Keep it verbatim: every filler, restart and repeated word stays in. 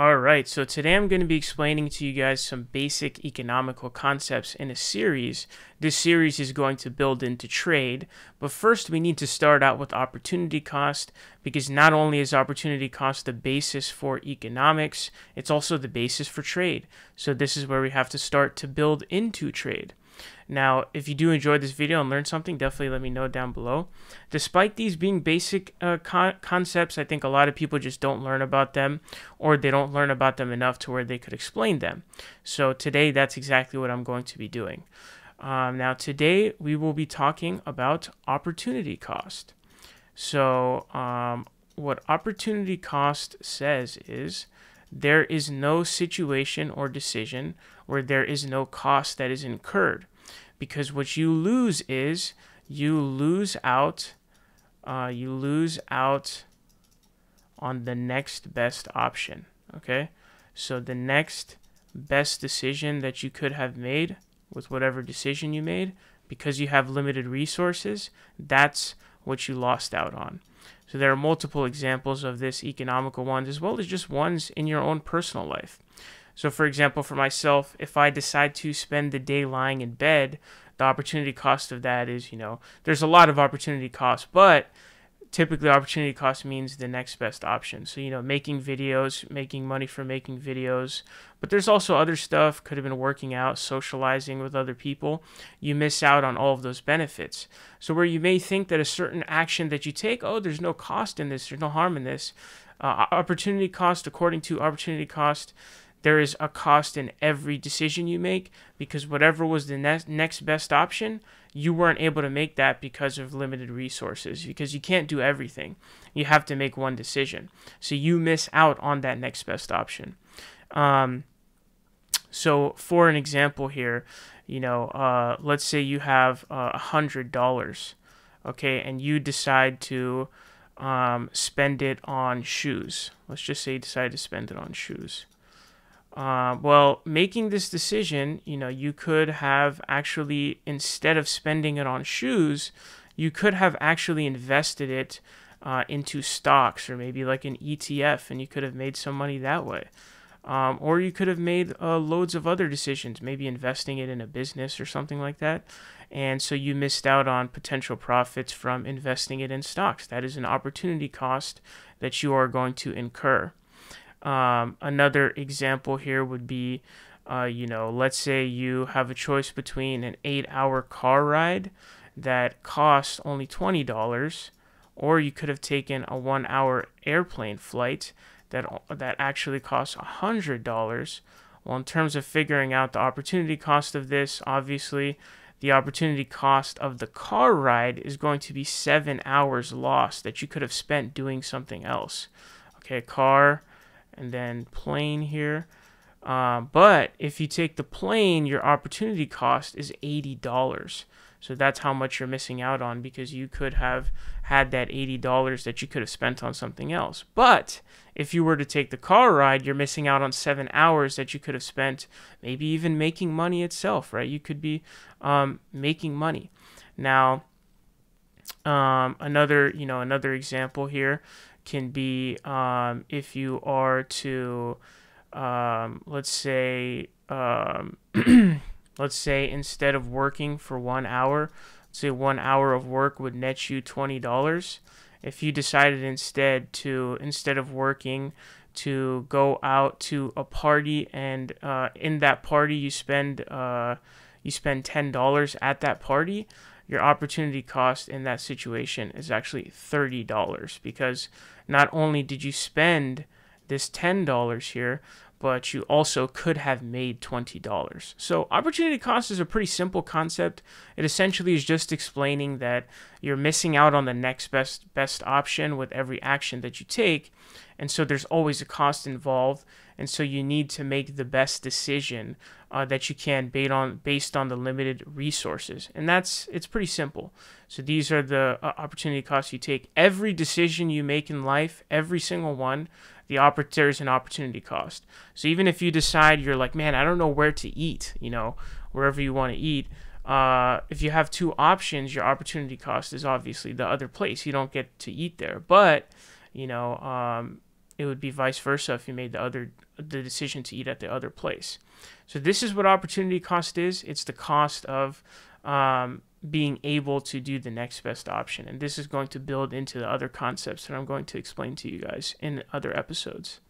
Alright, so today I'm going to be explaining to you guys some basic economical concepts in a series. This series is going to build into trade, but first we need to start out with opportunity cost, because not only is opportunity cost the basis for economics, it's also the basis for trade. So this is where we have to start to build into trade. Now, if you do enjoy this video and learn something, definitely let me know down below. Despite these being basic uh, con concepts, I think a lot of people just don't learn about them, or they don't learn about them enough to where they could explain them. So today, that's exactly what I'm going to be doing. Um, now, today, we will be talking about opportunity cost. So um, what opportunity cost says is, there is no situation or decision where there is no cost that is incurred, because what you lose is you lose out, uh, you lose out on the next best option. Okay, so the next best decision that you could have made with whatever decision you made, because you have limited resources, that's what you lost out on. So there are multiple examples of this, economical ones, as well as just ones in your own personal life. So for example, for myself, if I decide to spend the day lying in bed, the opportunity cost of that is, you know, there's a lot of opportunity cost, but typically opportunity cost means the next best option. So, you know, making videos, making money for making videos, but there's also other stuff, could have been working out, socializing with other people. You miss out on all of those benefits. So where you may think that a certain action that you take, oh, there's no cost in this, there's no harm in this. Uh, opportunity cost, according to opportunity cost, there is a cost in every decision you make, because whatever was the ne next best option, you weren't able to make that because of limited resources, because you can't do everything. You have to make one decision. So you miss out on that next best option. Um, so for an example here, you know, uh, let's say you have uh, one hundred dollars, okay, and you decide to um, spend it on shoes. Let's just say you decide to spend it on shoes. Uh, well, making this decision, you know, you could have actually, instead of spending it on shoes, you could have actually invested it uh, into stocks, or maybe like an E T F, and you could have made some money that way. Um, or you could have made uh, loads of other decisions, maybe investing it in a business or something like that. And so you missed out on potential profits from investing it in stocks. That is an opportunity cost that you are going to incur. Um, another example here would be, uh, you know, let's say you have a choice between an eight hour car ride that costs only twenty dollars, or you could have taken a one hour airplane flight that, that actually costs one hundred dollars. Well, in terms of figuring out the opportunity cost of this, obviously, the opportunity cost of the car ride is going to be seven hours lost that you could have spent doing something else. Okay, car and then plane here. Uh, but if you take the plane, your opportunity cost is eighty dollars. So that's how much you're missing out on, because you could have had that eighty dollars that you could have spent on something else. But if you were to take the car ride, you're missing out on seven hours that you could have spent maybe even making money itself, right? You could be um, making money. Now, um, another, you know, another example here can be um, if you are to, um, let's say, um, let's say instead of working for one hour, let's say one hour of work would net you twenty dollars. If you decided instead to, instead of working, to go out to a party, and uh, in that party you spend, uh, you spend ten dollars at that party, your opportunity cost in that situation is actually thirty dollars, because not only did you spend this ten dollars here, but you also could have made twenty dollars. So opportunity cost is a pretty simple concept. It essentially is just explaining that you're missing out on the next best, best option with every action that you take. And so there's always a cost involved. And so you need to make the best decision uh, that you can based on, based on the limited resources. And that's, it's pretty simple. So these are the uh, opportunity costs you take. Every decision you make in life, every single one, the oppor- there's an opportunity cost. So even if you decide you're like, man, I don't know where to eat, you know, wherever you want to eat. Uh, if you have two options, your opportunity cost is obviously the other place. You don't get to eat there, but you know, um, It would be vice versa if you made the other the decision to eat at the other place. So this is what opportunity cost is. It's the cost of um, being able to do the next best option. And this is going to build into the other concepts that I'm going to explain to you guys in other episodes.